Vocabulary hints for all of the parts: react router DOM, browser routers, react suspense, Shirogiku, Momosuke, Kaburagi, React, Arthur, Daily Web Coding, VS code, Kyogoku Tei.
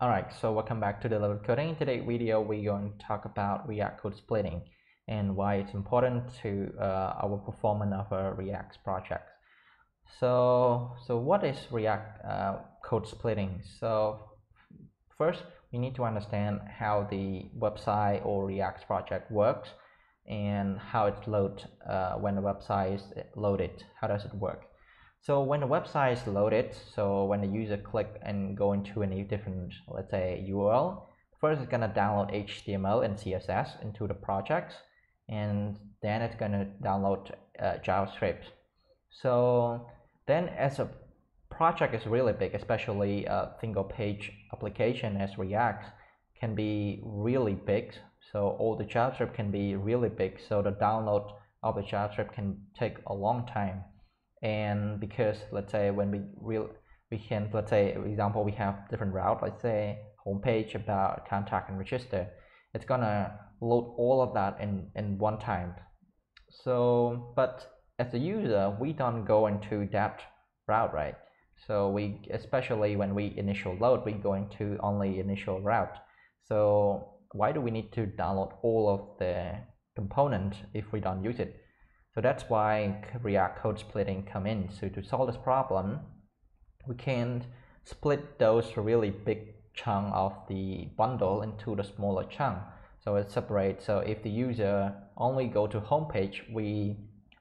Alright, so welcome back to Daily Web Coding. In today's video, we're going to talk about React code splitting and why it's important to our performance of a React project. So what is React code splitting? So first, we need to understand how the website or React project works and how it loads when the website is loaded. How does it work? So when the website is loaded, so when the user click and go into any different, let's say, URL, first it's gonna download HTML and CSS into the project, and then it's gonna download JavaScript. So then, as a project is really big, especially a single page application as React can be really big. So all the JavaScript can be really big. So the download of the JavaScript can take a long time. And because, let's say, when we can, let's say, for example, we have different route, let's say homepage, about, contact, and register, it's gonna load all of that in one time. So but as a user, we don't go into that route, right? So we, especially when we initial load, we go into only initial route. So why do we need to download all of the components if we don't use it? So that's why React code splitting come in. So to solve this problem, we can split those really big chunk of the bundle into the smaller chunk. So it's separate. So if the user only go to homepage, we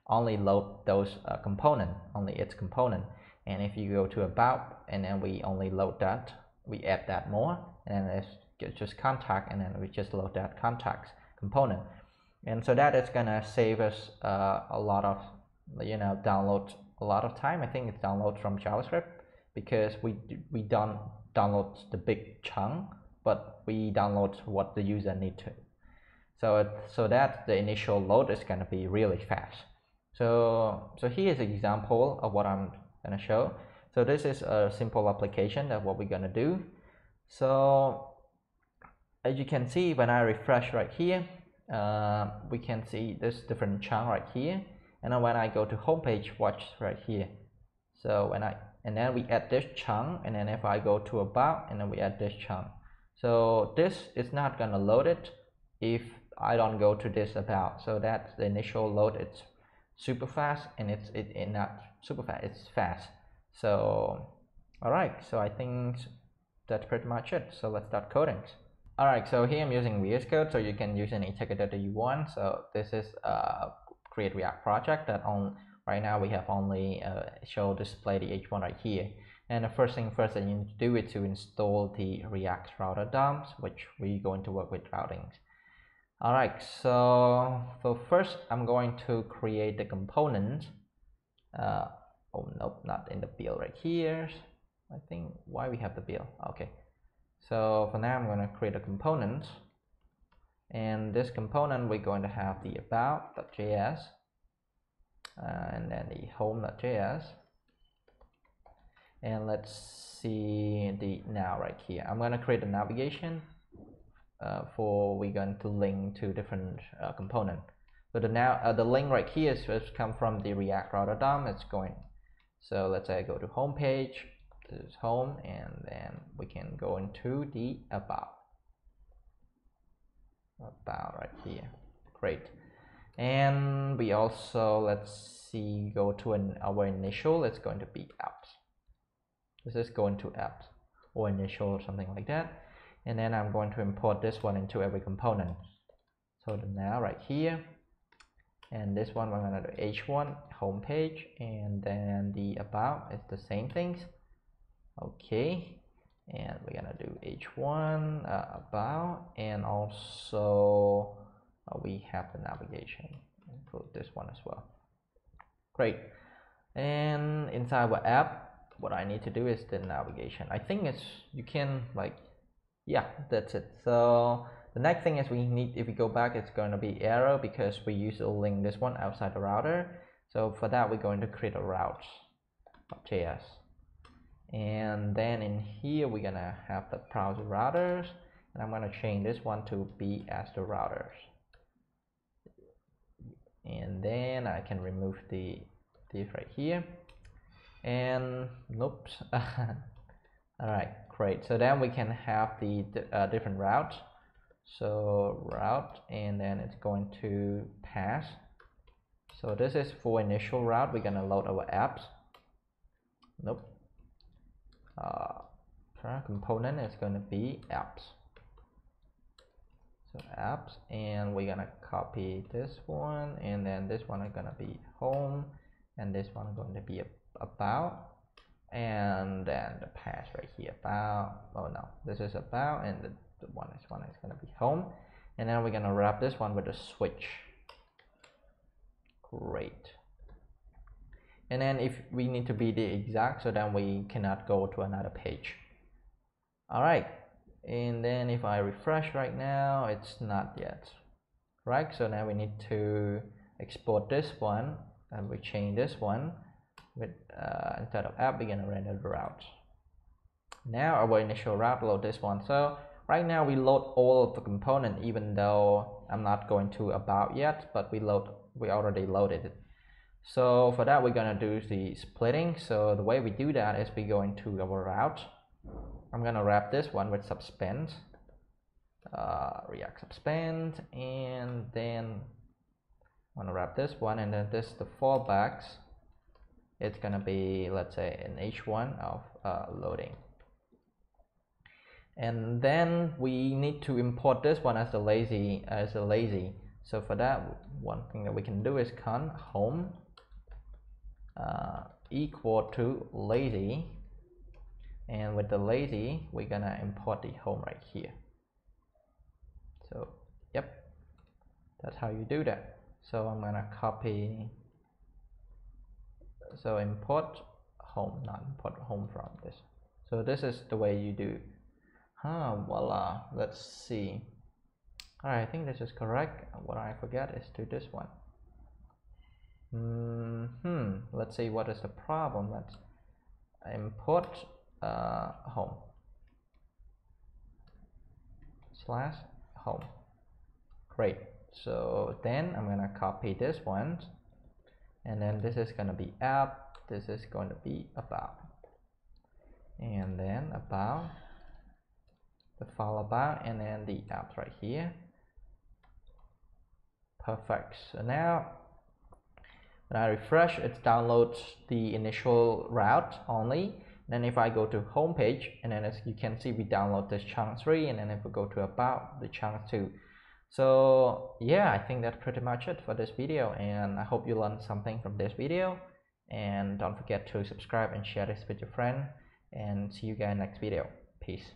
only load those component, only its component. And if you go to about, and then we only load that, we add that more, and then it's just contact, and then we just load that contacts component. And so that is gonna save us a lot of, you know, download a lot of time. I think it's download from JavaScript because we don't download the big chunk, but we download what the user need to. So that the initial load is gonna be really fast. So here is an example of what I'm gonna show. So this is a simple application of what we're gonna do. So as you can see, when I refresh right here, we can see this different chunk right here, and then when I go to homepage, watch right here. So when I, and then we add this chunk, and then if I go to about, and then we add this chunk. So this is not gonna load it if I don't go to this about. So that's the initial load. It's super fast, and it's not super fast. It's fast. So all right. So I think that's pretty much it. So let's start coding. Alright, so here I'm using VS code, so you can use any ticket that you want. So this is create React project that on right now we have only show display the H1 right here. And the first thing first that you need to do is to install the React router DOMs, which we're going to work with routings. Alright, so first I'm going to create the component. Oh nope, not in the build right here. I think why we have the build. Okay. So for now, I'm going to create a component, and this component we're going to have the about.js and then the home.js, and let's see the now right here. I'm going to create a navigation for we're going to link to different component. So the now the link right here is come from the React router DOM. It's going, so let's say I go to homepage. This is home, and then we can go into the about right here. Great. And we also, let's see, go to our initial. It's going to be apps. This is going to apps or initial or something like that. And then I'm going to import this one into every component. So the now right here, and this one we're going to do h1 homepage, and then the about is the same things. Okay, and we're gonna do h1 about, and also we have the navigation, include this one as well. Great. And inside our app, what I need to do is the navigation. I think it's, you can, like, yeah, that's it. So the next thing is we need, if we go back, it's going to be arrow because we use a link this one outside the router. So for that, we're going to create a route.js. And then in here we're gonna have the browser routers, and I'm gonna change this one to be as the routers, and then I can remove the div right here. And nope All right, great. So then we can have the different routes. So route, and then it's going to pass. So this is for initial route. We're gonna load our apps. Nope. Component is gonna be apps. So apps, and we're gonna copy this one, and then this one is gonna be home, and this one is going to be about, and then the path right here about. Oh no, this is about, and the one is gonna be home, and then we're gonna wrap this one with a switch. Great. And then if we need to be the exact, so then we cannot go to another page. All right, and then if I refresh right now, it's not yet right. So now we need to export this one, and we change this one with instead of app, we're gonna render the route. Now our initial route, load this one. So right now we load all of the component, even though I'm not going to about yet, but we already loaded it. So for that, we're gonna do the splitting. So the way we do that is we go into our route. I'm gonna wrap this one with suspense, React suspense, and then I'm gonna wrap this one, and then this is the fallbacks. It's gonna be, let's say, an H1 of loading, and then we need to import this one as a lazy So for that, one thing that we can do is con home equal to lazy, and with the lazy, we're gonna import the home right here. So yep, that's how you do that. So I'm gonna copy. So import home, not import home from this. So this is the way you do. Voila, let's see. All right, I think this is correct. What I forget is to this one. Let's see what is the problem. Let's import home slash home. Great. So then I'm gonna copy this one, and then this is gonna be app, this is going to be about, and then about, the file about, and then the apps right here. Perfect. So now when I refresh, it downloads the initial route only. Then if I go to home page, and then as you can see, we download this chunk 3, and then if we go to about, the chunk 2. So yeah, I think that's pretty much it for this video, and I hope you learned something from this video. And don't forget to subscribe and share this with your friend, and see you guys next video. Peace.